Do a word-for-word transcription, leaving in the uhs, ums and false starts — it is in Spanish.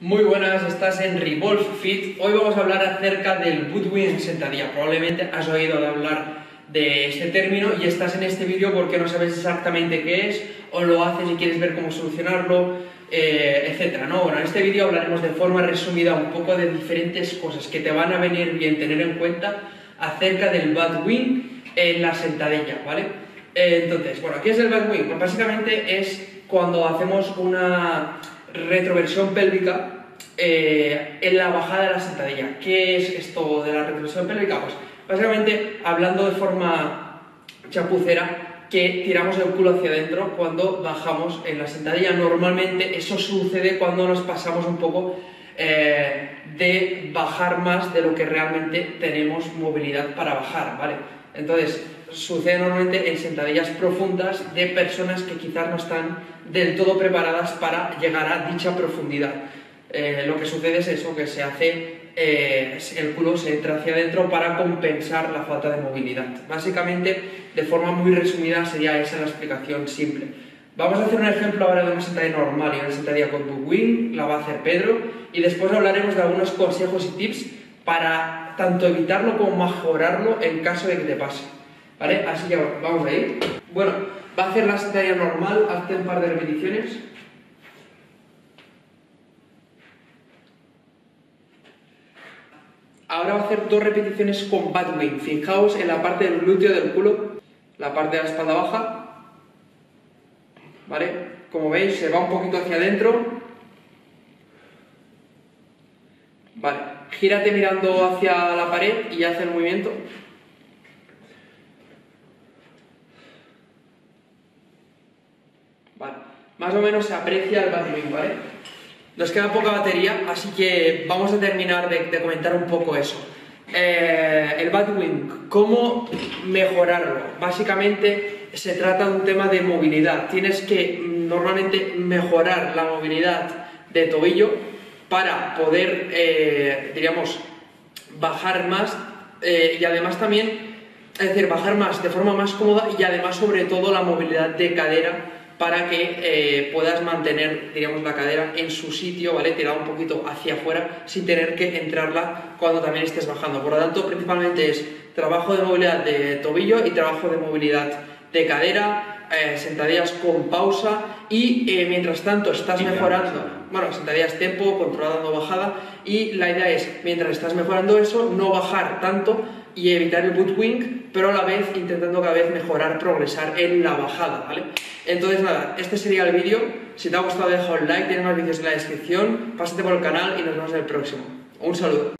Muy buenas, estás en ReevolveFit. Hoy vamos a hablar acerca del ButWink sentadilla. Probablemente has oído de hablar de este término y estás en este vídeo porque no sabes exactamente qué es, o lo haces y quieres ver cómo solucionarlo, eh, etcétera, ¿no? Bueno, en este vídeo hablaremos de forma resumida un poco de diferentes cosas que te van a venir bien tener en cuenta acerca del ButWink en la sentadilla, ¿vale? Eh, entonces, bueno, ¿qué es el ButWink? Pues básicamente es cuando hacemos una retroversión pélvica eh, en la bajada de la sentadilla. ¿Qué es esto de la retroversión pélvica? Pues básicamente, hablando de forma chapucera, que tiramos el culo hacia adentro cuando bajamos en la sentadilla. Normalmente eso sucede cuando nos pasamos un poco eh, de bajar más de lo que realmente tenemos movilidad para bajar, ¿vale? Entonces, sucede normalmente en sentadillas profundas de personas que quizás no están del todo preparadas para llegar a dicha profundidad. Eh, lo que sucede es eso, que se hace, eh, el culo se entra hacia adentro para compensar la falta de movilidad. Básicamente, de forma muy resumida, sería esa la explicación simple. Vamos a hacer un ejemplo ahora de una sentadilla normal y una sentadilla con ButWink, la va a hacer Pedro, y después hablaremos de algunos consejos y tips para tanto evitarlo como mejorarlo en caso de que te pase. ¿Vale? Así que vamos a ir. Bueno, va a hacer la sentadilla normal, hazte un par de repeticiones. Ahora va a hacer dos repeticiones con ButWink. Fijaos en la parte del glúteo del culo, la parte de la espalda baja. ¿Vale? Como veis, se va un poquito hacia adentro. Vale, gírate mirando hacia la pared y haz el movimiento. Vale, más o menos se aprecia el ButWink, ¿vale? Nos queda poca batería, así que vamos a terminar de, de comentar un poco eso. Eh, el ButWink, ¿cómo mejorarlo? Básicamente se trata de un tema de movilidad. Tienes que normalmente mejorar la movilidad de tobillo para poder, eh, diríamos, bajar más eh, y además también, es decir, bajar más de forma más cómoda y además sobre todo la movilidad de cadera, para que eh, puedas mantener, diríamos, la cadera en su sitio, ¿vale? Tirada un poquito hacia afuera sin tener que entrarla cuando también estés bajando. Por lo tanto, principalmente es trabajo de movilidad de tobillo y trabajo de movilidad de cadera, eh, sentadillas con pausa y eh, mientras tanto estás mejorando, bueno, sentadillas tempo, controlando bajada, y la idea es, mientras estás mejorando eso, no bajar tanto y evitar el ButWink, pero a la vez intentando cada vez mejorar, progresar en la bajada, ¿vale? Entonces nada, este sería el vídeo. Si te ha gustado, deja un like, tienes más vídeos en la descripción, pásate por el canal y nos vemos en el próximo. Un saludo.